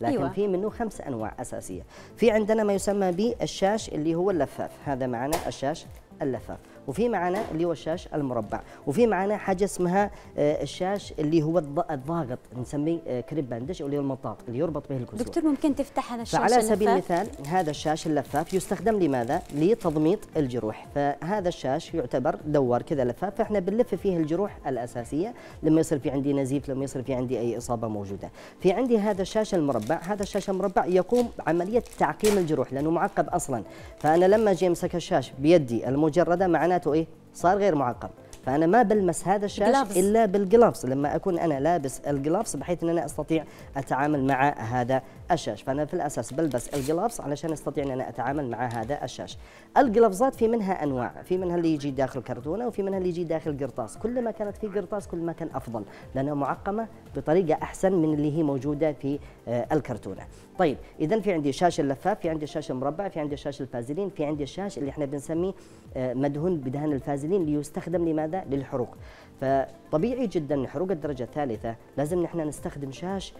لكن أيوة. في منه 5 انواع اساسيه. في عندنا ما يسمى بالشاش اللي هو اللفاف، هذا معنا الشاش اللفاف، وفي معنا اللي هو الشاش المربع، وفي معنا حاجه اسمها الشاش اللي هو الضاغط، نسميه كريب باندش، اللي هو المطاط اللي يربط به الكسور. دكتور، ممكن تفتح هذا الشاش اللفاف؟ على سبيل المثال هذا الشاش اللفاف يستخدم لماذا؟ لتضميط الجروح، فهذا الشاش يعتبر دوار كذا لفاف، فاحنا بنلف فيه الجروح الاساسيه لما يصير في عندي نزيف، لما يصير في عندي اي اصابه موجوده. في عندي هذا الشاش المربع، هذا الشاش المربع يقوم بعمليه تعقيم الجروح لانه معقب اصلا، فانا لما اجي امسك الشاش بيدي المجرده معنا إيه؟ صار غير معقم، فأنا ما بلمس هذا الشاش إلا بالجلافز، لما أكون أنا لابس الجلافز بحيث أن أنا أستطيع أتعامل مع هذا الشاش، فأنا في الأساس بلبس الجلافز علشان أستطيع أن أنا أتعامل مع هذا الشاش. الجلافزات في منها أنواع، في منها اللي يجي داخل كرتونة، وفي منها اللي يجي داخل قرطاس، كل ما كانت في قرطاس كل ما كان أفضل، لأنها معقمة بطريقة أحسن من اللي هي موجودة في الكرتونة. طيب، إذا في عندي شاش اللفاف، في عندي شاش المربع، في عندي شاش الفازلين، في عندي الشاش اللي احنا بنسميه مدهون بدهان الفازلين، ليستخدم لماذا؟ للحروق. فطبيعي جدا حروق الدرجة الثالثة لازم نحن نستخدم شاش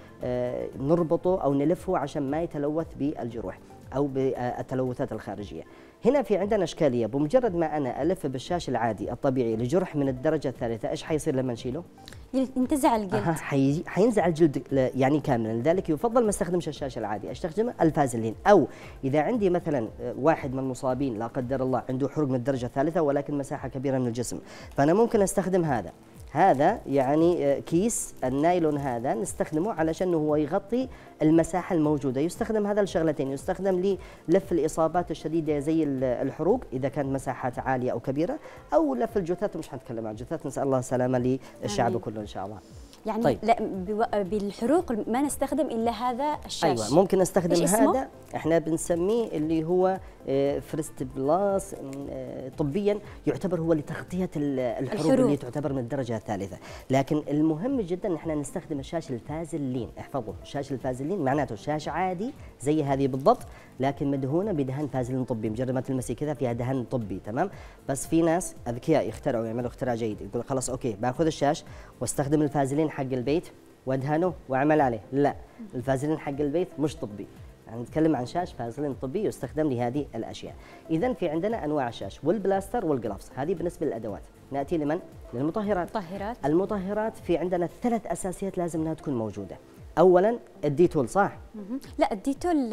نربطه أو نلفه عشان ما يتلوث بالجروح أو بالتلوثات الخارجية. هنا في عندنا اشكاليه، بمجرد ما انا الف بالشاش العادي الطبيعي لجرح من الدرجه الثالثه ايش حيصير لما نشيله؟ ينتزع الجلد. حينزع الجلد يعني كاملا، لذلك يفضل ما استخدمش الشاشه العادي، استخدم الفازلين، او اذا عندي مثلا واحد من المصابين لا قدر الله عنده حرق من الدرجه الثالثه ولكن مساحه كبيره من الجسم، فانا ممكن استخدم هذا. هذا يعني كيس النايلون، هذا نستخدمه علشان هو يغطي المساحه الموجوده. يستخدم هذا لشغلتين، يستخدم للف الاصابات الشديده زي الحروق اذا كانت مساحات عاليه او كبيره، او لف الجثث، مش هنتكلم عن الجثث، نسال الله السلامه للشعب كله ان شاء الله. يعني طيب. لا بالحروق ما نستخدم الا هذا الشاش. ايوه ممكن نستخدم هذا، احنا بنسميه اللي هو فرست بلاس طبيا، يعتبر هو لتغطيه الحروق اللي تعتبر من الدرجه الثالثه، لكن المهم جدا احنا نستخدم الشاش الفازلين، احفظوا الشاش الفازلين معناته الشاش عادي زي هذه بالضبط لكن مدهونه بدهان فازلين طبي، مجرد ما تلمسي كذا فيها دهان طبي تمام. بس في ناس اذكياء يخترعوا يعملوا اختراع جيد، يقول خلاص اوكي باخذ الشاش واستخدم الفازلين حق البيت وادهنه واعمل عليه، لا الفازلين حق البيت مش طبي، نتكلم عن شاش فازلين طبي يستخدم لهذه الاشياء. اذا في عندنا انواع الشاش والبلاستر والجلافز، هذه بالنسبه للادوات. ناتي لمن؟ للمطهرات. المطهرات في عندنا ثلاث اساسيات لازم انها تكون موجوده. اولا الديتول صح؟ لا الديتول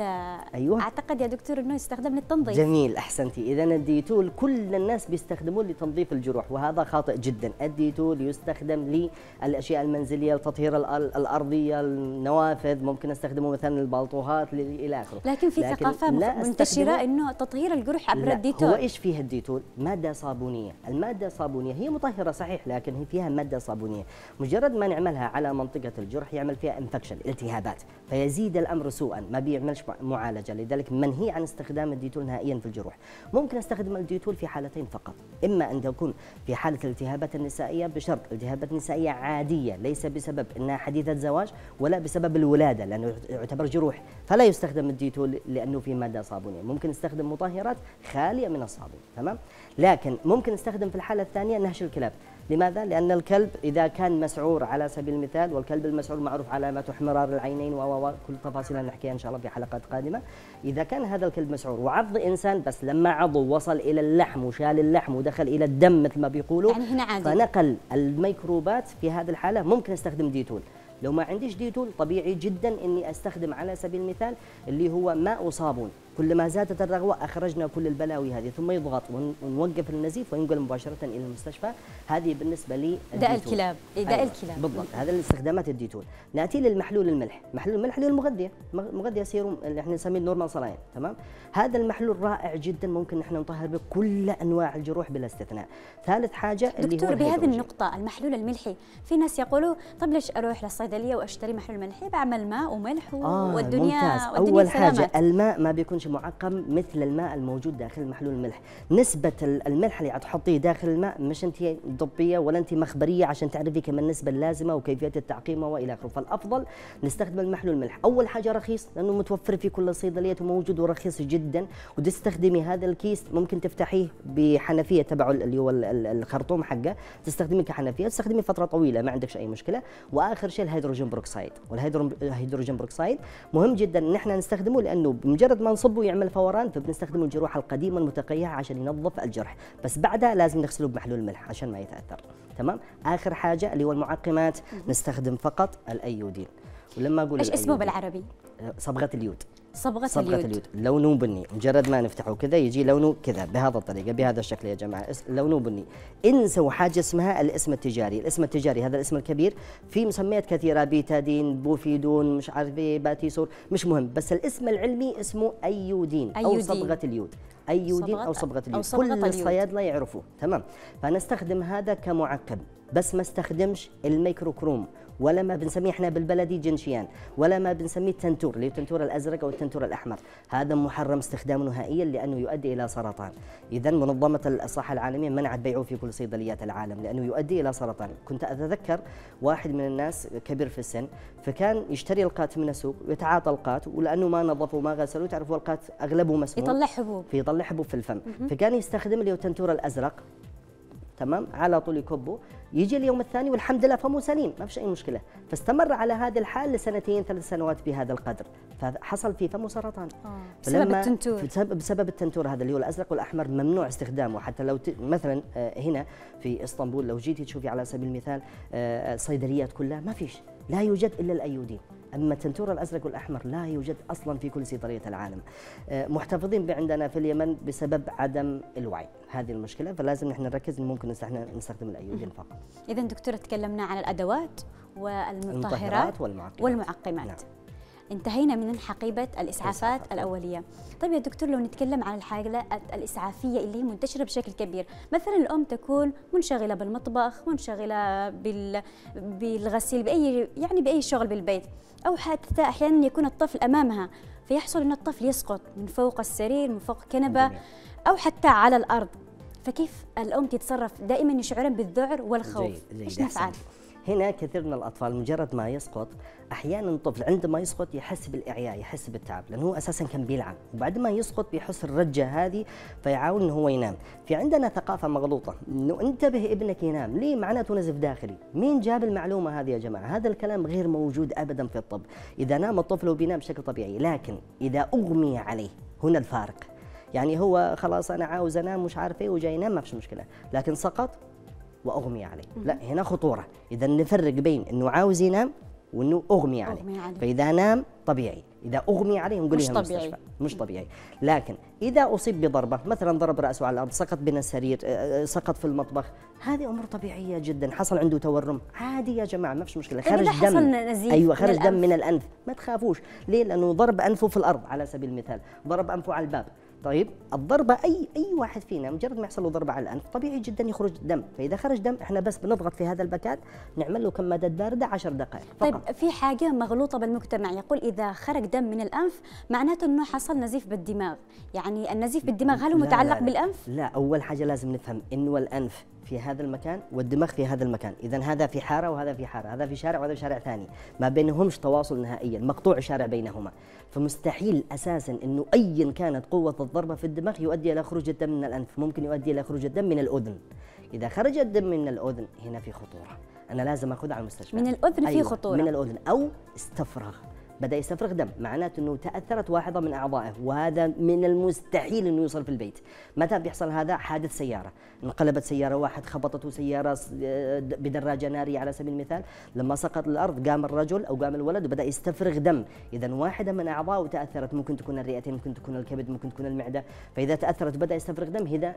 أيوة. اعتقد يا دكتور انه يستخدم للتنظيف. جميل احسنتي، اذا الديتول كل الناس بيستخدموه لتنظيف الجروح وهذا خاطئ جدا، الديتول يستخدم للاشياء المنزليه، لتطهير الارضيه، النوافذ، ممكن نستخدمه مثلا البلطوهات الى اخره. لكن في ثقافه منتشره انه تطهير الجروح عبر الديتول. هو ايش فيها الديتول؟ ماده صابونيه، الماده الصابونيه هي مطهره صحيح لكن هي فيها ماده صابونيه، مجرد ما نعملها على منطقه الجرح يعمل فيها انفكشن الالتهابات فيزيد الامر سوءا، ما بيعملش معالجه، لذلك منهي عن استخدام الديتول نهائيا في الجروح. ممكن استخدم الديتول في حالتين فقط، اما ان تكون في حاله الالتهابات النسائيه بشرط التهابات نسائيه عاديه ليس بسبب انها حديثه زواج ولا بسبب الولاده لانه يعتبر جروح، فلا يستخدم الديتول لانه في ماده صابونيه، ممكن نستخدم مطهرات خاليه من الصابون، تمام؟ لكن ممكن نستخدم في الحاله الثانيه نهش الكلاب. لماذا؟ لأن الكلب إذا كان مسعور على سبيل المثال، والكلب المسعور معروف علامات احمرار العينين وكل تفاصيلها نحكيها إن شاء الله في حلقات قادمة. إذا كان هذا الكلب مسعور وعض إنسان، بس لما عضه وصل إلى اللحم وشال اللحم ودخل إلى الدم مثل ما بيقولوا، يعني هنا عادي فنقل الميكروبات، في هذه الحالة ممكن أستخدم ديتول. لو ما عنديش ديتول طبيعي جدا إني أستخدم على سبيل المثال اللي هو ماء وصابون، كلما زادت الرغوة أخرجنا كل البلاوي هذه، ثم يضغط ونوقف النزيف وينقل مباشرة إلى المستشفى. هذه بالنسبة للديتول، داء الكلاب. داء الكلاب بالضبط، هذا استخدامات الديتول. نأتي للمحلول الملح، محلول الملح اللي هو المغذية، مغذية سيروم اللي احنا نسميه النورمال صلاين، تمام؟ هذا المحلول رائع جدا، ممكن نحن نطهر بكل أنواع الجروح بلا استثناء. ثالث حاجة اللي دكتور بهذه النقطة المحلول الملحي، في ناس يقولوا طب ليش أروح للصيدلية وأشتري محلول ملحي، بعمل ماء وملح والدنيا ممتاز. أول حاجة الماء ما بيكون معقم مثل الماء الموجود داخل محلول الملح، نسبة الملح اللي حتحطيه داخل الماء مش انت طبية ولا انت مخبرية عشان تعرفي كم النسبة اللازمة وكيفية التعقيم والى اخره، فالافضل نستخدم المحلول الملح، أول حاجة رخيص لأنه متوفر في كل صيدلية وموجود ورخيص جدا، وتستخدمي هذا الكيس ممكن تفتحيه بحنفية تبعه اللي هو الخرطوم حقه، تستخدمي كحنفية، تستخدمي فترة طويلة ما عندكش أي مشكلة، وآخر شيء الهيدروجين بروكسايد، والهيدروجين بروكسايد مهم جدا نحن نستخدمه لأنه بمجرد ما نصب ويعمل فوران فبنستخدم الجروح القديمه المتقيعه عشان ينظف الجرح، بس بعدها لازم نغسله بمحلول ملح عشان ما يتاثر، تمام؟ اخر حاجه اللي هو المعقمات، نستخدم فقط الايودين. ولما اقول ايش اسمه بالعربي؟ صبغه اليود. صبغة اليود لونه بني، مجرد ما نفتحه كذا يجي لونه كذا بهذا الطريقة بهذا الشكل يا جماعة، لونه بني. انسوا حاجة اسمها الاسم التجاري، الاسم التجاري هذا الاسم الكبير في مسميات كثيرة، بيتادين، بوفيدون، مش عارف ايه، باتيسور، مش مهم، بس الاسم العلمي اسمه أيودين أو صبغة اليود، أيودين أو صبغة اليود، كل الصيادلة يعرفوه، تمام؟ فنستخدم هذا كمعقم، بس ما استخدمش الميكروكروم ولا ما بنسميه احنا بالبلدي جنشيان، ولا ما بنسميه التنتور اللي هو التنتور الازرق او التنتور الاحمر، هذا محرم استخدامه نهائيا لانه يؤدي الى سرطان. اذا منظمه الصحه العالميه منعت بيعه في كل صيدليات العالم لانه يؤدي الى سرطان. كنت اتذكر واحد من الناس كبير في السن، فكان يشتري القات من السوق ويتعاطى القات، ولانه ما نظفوا وما غسلوا، تعرفوا القات اغلبه مسموم، يطلع حبوب في الفم، فكان يستخدم اللي هو التنتور الازرق تمام، على طول يكبه، يجي اليوم الثاني والحمد لله فمو سليم، ما فيش اي مشكله. فاستمر على هذا الحال لسنتين 3 سنوات بهذا القدر، فحصل فيه فمه سرطان بسبب التنتور. بسبب التنتور هذا اللي هو الازرق والاحمر ممنوع استخدامه. حتى لو مثلا هنا في اسطنبول لو جيتي تشوفي على سبيل المثال الصيدليات كلها ما فيش، لا يوجد الا الايودين. اما التنتور الازرق والاحمر لا يوجد اصلا في كل صيدليات العالم. محتفظين عندنا في اليمن بسبب عدم الوعي، هذه المشكله، فلازم نحن نركز ممكن نستخدم الايودين فقط. اذا دكتوره تكلمنا عن الادوات والمطهرات والمعقمات. نعم. انتهينا من حقيبه الاسعافات الاوليه. طيب يا دكتور، لو نتكلم عن الحالة الاسعافيه اللي هي منتشره بشكل كبير، مثلا الام تكون منشغله بالمطبخ، منشغله بالغسيل، باي يعني باي شغل بالبيت، او حتى احيانا يكون الطفل امامها، فيحصل ان الطفل يسقط من فوق السرير، من فوق الكنبه، او حتى على الارض، فكيف الام تتصرف؟ دائما يشعرون بالذعر والخوف، ايش نفعل؟ هنا كثير من الأطفال مجرد ما يسقط، أحيانا الطفل عندما يسقط يحس بالإعياء، يحس بالتعب، لأنه هو أساسا كان بيلعب، وبعد ما يسقط بيحس الرجة هذه فيعاون إنه هو ينام. في عندنا ثقافة مغلوطة إنه انتبه ابنك ينام، ليه؟ معناته نزف داخلي. مين جاب المعلومة هذه يا جماعة؟ هذا الكلام غير موجود أبدا في الطب. إذا نام الطفل وبينام بشكل طبيعي، لكن إذا أغمي عليه هنا الفارق. يعني هو خلاص أنا عاوز أنام مش عارف إيه وجاي ينام ما فيش مشكلة، لكن سقط واغمي عليه، لا هنا خطوره. اذا نفرق بين انه عاوز ينام وانه اغمي عليه. فاذا نام طبيعي، اذا اغمي عليه نقول له المستشفى، مش طبيعي. لكن اذا اصيب بضربه، مثلا ضرب راسه على الارض، سقط بين السرير، سقط في المطبخ، هذه امور طبيعيه جدا. حصل عنده تورم عادي يا جماعه، ما فيش مشكله، خرج دم، ايوه خرج دم من الانف، ما تخافوش. ليه؟ لانه ضرب انفه في الارض على سبيل المثال، ضرب انفه على الباب. طيب الضربه اي واحد فينا مجرد ما يحصل له ضربه على الانف طبيعي جدا يخرج دم، فاذا خرج دم احنا بس بنضغط في هذا البكات، نعمل له كمادات بارده 10 دقائق فقط. طيب في حاجه مغلوطه بالمجتمع، يقول اذا خرج دم من الانف معناته انه حصل نزيف بالدماغ، يعني النزيف بالدماغ هل هو متعلق لا بالانف؟ لا، اول حاجه لازم نفهم انه الانف في هذا المكان والدماغ في هذا المكان، إذا هذا في حارة وهذا في حارة، هذا في شارع وهذا في شارع ثاني، ما بينهمش تواصل نهائيا، مقطوع شارع بينهما، فمستحيل أساسا إنه أيا كانت قوة الضربة في الدماغ يؤدي إلى خروج الدم من الأنف، ممكن يؤدي إلى خروج الدم من الأذن. إذا خرج الدم من الأذن هنا في خطورة، أنا لازم أخذه على المستشفى. من الأذن؟ أيوة في خطورة من الأذن، أو استفرغ، بدأ يستفرغ دم، معناته أنه تأثرت واحدة من أعضائه، وهذا من المستحيل أنه يوصل في البيت. متى بيحصل هذا؟ حادث سيارة، انقلبت سيارة، واحد خبطته سيارة بدراجة نارية على سبيل المثال، لما سقط الأرض قام الرجل أو قام الولد وبدأ يستفرغ دم، إذا واحدة من أعضائه تأثرت، ممكن تكون الرئتين، ممكن تكون الكبد، ممكن تكون المعدة، فإذا تأثرت وبدأ يستفرغ دم هذا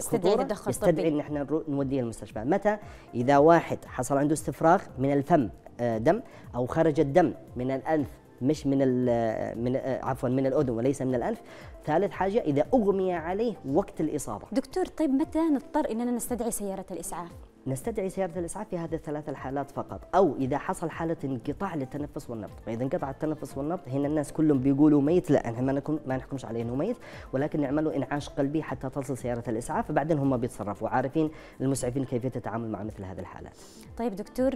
خطورة، يستدعي أن احنا نوديه المستشفى. متى؟ إذا واحد حصل عنده استفراغ من الفم دم، أو خرج الدم من الأنف مش من الأذن وليس من الأنف. ثالث حاجة إذا أغمي عليه وقت الإصابة. دكتور طيب متى نضطر إننا نستدعي سيارة الإسعاف؟ نستدعي سيارة الإسعاف في هذه ال3 الحالات فقط، أو إذا حصل حالة انقطاع للتنفس والنبض. فإذا انقطع التنفس والنبض هنا الناس كلهم بيقولوا ميت، لا احنا ما نحكمش عليه إنه ميت، ولكن نعمل له إنعاش قلبي حتى توصل سيارة الإسعاف، وبعدين هم بيتصرفوا، عارفين المسعفين كيفية التعامل مع مثل هذه الحالات. طيب دكتور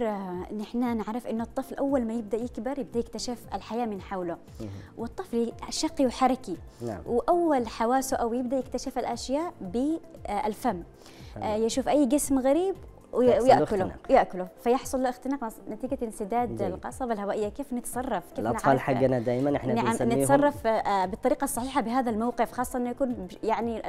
نحن نعرف إن الطفل أول ما يبدأ يكبر يبدأ يكتشف الحياة من حوله، والطفل شقي وحركي. نعم. وأول حواسه أو يبدأ يكتشف الأشياء بالفم، يشوف أي جسم غريب ويأكله فيحصل له اختناق نتيجة انسداد القصبة الهوائية. كيف نتصرف؟ كيف الأطفال حقنا دائما احنا نتصرف بالطريقة الصحيحة بهذا الموقف، خاصة انه يكون يعني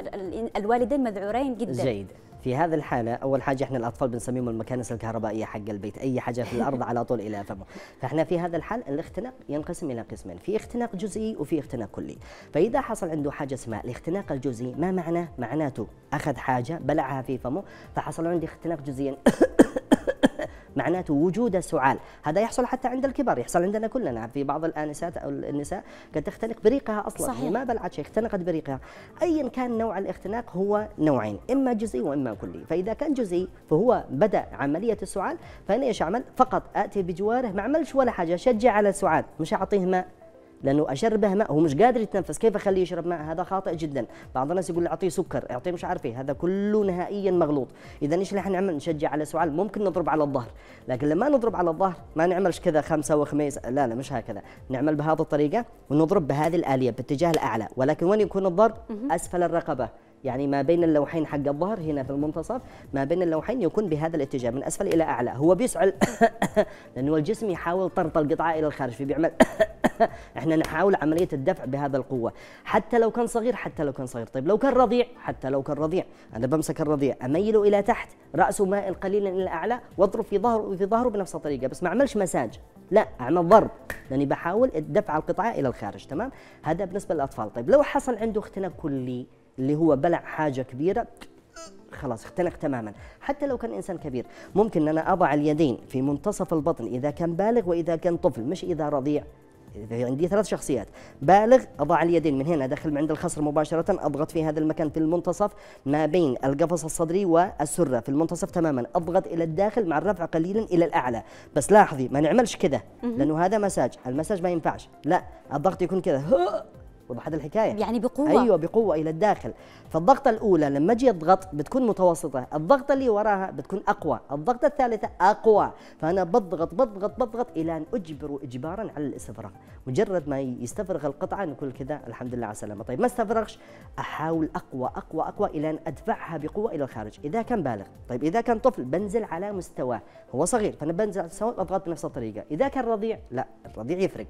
الوالدين مذعورين جدا. جيد. في هذه الحالة أول حاجة احنا الأطفال بنسميهم المكانس الكهربائية حق البيت، أي حاجة في الأرض على طول إلى فمه. فاحنا في هذا الحال الاختناق ينقسم إلى قسمين، في اختناق جزئي وفي اختناق كلي. فإذا حصل عنده حاجة اسمها الاختناق الجزئي، ما معناه؟ معناته أخذ حاجة بلعها في فمه فحصل عنده اختناق جزئيا. معناته وجود سعال، هذا يحصل حتى عند الكبار، يحصل عندنا كلنا. في بعض الآنسات أو النساء قد تختنق بريقها أصلا. صحيح. ما بلعت شيء، اختنقت بريقها. أيا كان نوع الاختناق هو نوعين، إما جزئي وإما كلي. فإذا كان جزئي فهو بدأ عملية السعال، فأنا إيش أعمل؟ فقط آتي بجواره، ما أعملش ولا حاجة، أشجع على السعال، مش أعطيه ماء، لانه اشربه ماء هو مش قادر يتنفس، كيف اخليه يشرب ماء؟ هذا خاطئ جدا. بعض الناس يقول اعطيه سكر، اعطيه مش عارف ايه، هذا كله نهائيا مغلوط. اذا ايش اللي حنعمل؟ نشجع على سعال، ممكن نضرب على الظهر، لكن لما نضرب على الظهر ما نعملش كذا خمسه وخميس، لا لا مش هكذا، نعمل بهذه الطريقه ونضرب بهذه الاليه باتجاه الاعلى، ولكن وين يكون الضرب؟ اسفل الرقبه. يعني ما بين اللوحين حق الظهر هنا في المنتصف، ما بين اللوحين يكون بهذا الاتجاه من اسفل الى اعلى. هو بيسعل لانه الجسم يحاول طرد القطعه الى الخارج، فبيعمل احنا نحاول عمليه الدفع بهذا القوه، حتى لو كان صغير، حتى لو كان صغير. طيب لو كان رضيع، حتى لو كان رضيع، انا بمسك الرضيع اميله الى تحت، راسه مائل قليلا الى اعلى، واضرب في ظهره بنفس الطريقه، بس ما اعملش مساج، لا اعمل ضرب، لاني بحاول دفع القطعه الى الخارج. تمام، هذا بالنسبه للاطفال. طيب لو حصل عنده اختناق كلي اللي هو بلع حاجه كبيره، خلاص اختنق تماما، حتى لو كان انسان كبير، ممكن ان انا اضع اليدين في منتصف البطن اذا كان بالغ واذا كان طفل، مش اذا رضيع. عندي ثلاث شخصيات، بالغ اضع اليدين من هنا، ادخل من عند الخصر مباشره، اضغط في هذا المكان في المنتصف ما بين القفص الصدري والسره، في المنتصف تماما، اضغط الى الداخل مع الرفع قليلا الى الاعلى. بس لاحظي ما نعملش كذا لانه هذا مساج، المساج ما ينفعش، لا الضغط يكون كذا. وضحت الحكايه؟ يعني بقوه. ايوه بقوه الى الداخل. فالضغطه الاولى لما اجي اضغط بتكون متوسطه، الضغطه اللي وراها بتكون اقوى، الضغطه الثالثه اقوى، فانا بضغط الى ان اجبره اجبارا على الاستفراغ. مجرد ما يستفرغ القطعه نقول كذا الحمد لله على السلامه. طيب ما استفرغش، احاول اقوى الى ان ادفعها بقوه الى الخارج اذا كان بالغ. طيب اذا كان طفل بنزل على مستواه، هو صغير فانا بنزل على مستواه اضغط بنفس الطريقه. اذا كان رضيع، لا الرضيع يفرق،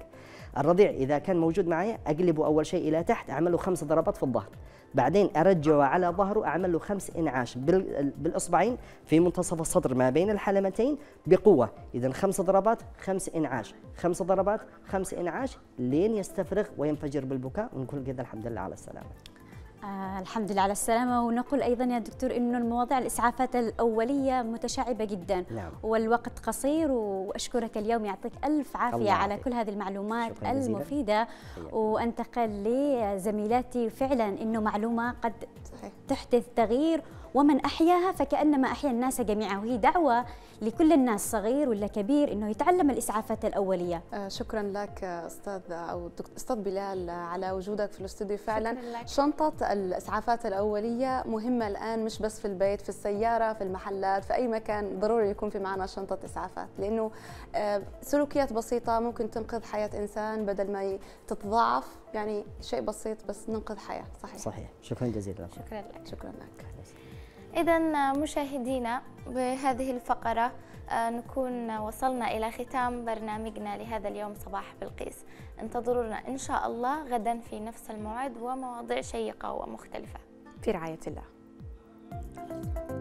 الرضيع اذا كان موجود معايا اقلبه اول شيء الى تحت، اعمل له 5 ضربات في الظهر، بعدين ارجعه على ظهره، اعمل له 5 انعاش بالاصبعين في منتصف الصدر ما بين الحلمتين بقوه. اذا 5 ضربات 5 انعاش، 5 ضربات 5 انعاش لين يستفرغ وينفجر بالبكاء، ونقول كذا الحمد لله على السلامه. الحمد لله على السلامة. ونقول أيضا يا دكتور أنه المواضيع الإسعافات الأولية متشعبة جدا. نعم. والوقت قصير، وأشكرك اليوم، يعطيك ألف عافية على كل هذه المعلومات المفيدة. وأنتقل لزميلاتي، فعلا أنه معلومة قد تحدث تغيير، ومن أحياها فكأنما أحيا الناس جميعا، وهي دعوة لكل الناس صغير ولا كبير أنه يتعلم الإسعافات الأولية. شكرا لك أستاذ بلال على وجودك في الاستوديو. فعلا شنطة الإسعافات الأولية مهمة الآن، مش بس في البيت، في السيارة، في المحلات، في أي مكان ضروري يكون في معنا شنطة إسعافات، لأنه سلوكيات بسيطة ممكن تنقذ حياة إنسان بدل ما تتضاعف. يعني شيء بسيط بس ننقذ حياة. صحيح صحيح. شكرا جزيلا لك. شكرا لك. شكرا لك. إذا مشاهدينا، بهذه الفقرة نكون وصلنا إلى ختام برنامجنا لهذا اليوم صباح بلقيس. انتظرونا إن شاء الله غدا في نفس الموعد، ومواضيع شيقة ومختلفة، في رعاية الله.